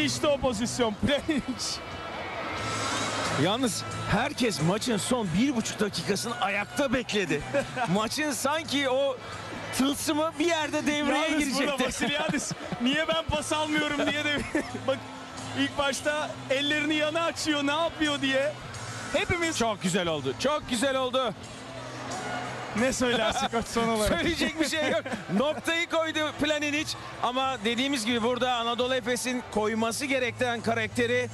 İşte o pozisyon. Planinic. Yalnız herkes maçın son 1,5 dakikasını ayakta bekledi. Maçın sanki o tılsımı bir yerde devreye girecekti. Yalnız burada Vasiliadis niye ben pas almıyorum diye de bak ilk başta ellerini yana açıyor ne yapıyor diye. Hepimiz çok güzel oldu. Çok güzel oldu. Ne söylersin koç son olarak? Söyleyecek bir şey yok. Noktayı koydu Planinic ama dediğimiz gibi burada Anadolu Efes'in koyması gereken karakteri